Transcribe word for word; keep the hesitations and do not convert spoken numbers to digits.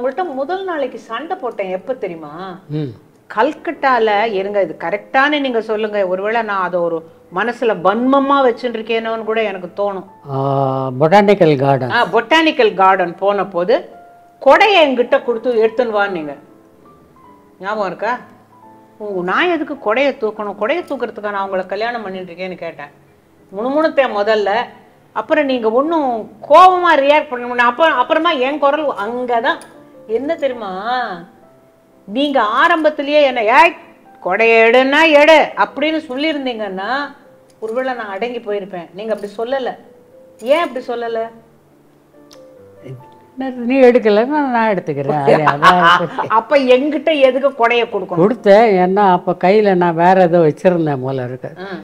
உங்கள்கிட்ட முதல் நாளைக்கு சண்டை போட்டேன் எப்ப தெரியுமா? கல்கட்டால இருங்க, இது கரெக்டான நீங்க சொல்லுங்க. ஒருவேளை நான் அதை ஒரு மனசுல பன்மமா வச்சுருக்கேனோன்னு கூட எனக்கு தோணும். பொட்டானிக்கல் கார்டன் பொட்டானிக்கல் கார்டன் போன போது கொடையை என்கிட்ட கொடுத்து எடுத்துன்னு வாங்க. ஞாபகம் இருக்கா? நான் எதுக்கு கொடையை தூக்கணும், கொடையை தூக்குறதுக்காக நான் உங்களை கல்யாணம் பண்ணிட்டு இருக்கேன்னு கேட்டேன். முணுமுணுத்தேன் முதல்ல. அப்புறம் நீங்க ஒன்றும் கோபமா ரியாக்ட் பண்ண முடியும். அப்புறம் அப்புறமா என் குரல் அங்கதான் என்ன தெரியுமா, நீங்க ஆரம்பத்திலேயே என்ன ஏய் கொடைய எடுன்னா எடு அப்படின்னு சொல்லியிருந்தீங்கன்னா ஒருவேளை நான் அடங்கி போயிருப்பேன். நீங்க அப்படி சொல்லல. ஏன் அப்படி சொல்லல? நீ எடுக்கல, நான் எடுத்துக்கிறேன். அப்ப எங்கிட்ட எதுக்கு கொடைய கொடுக்க கொடுத்த? ஏன்னா அப்ப கையில நான் வேற ஏதோ வச்சிருந்தேன் போல இருக்கு.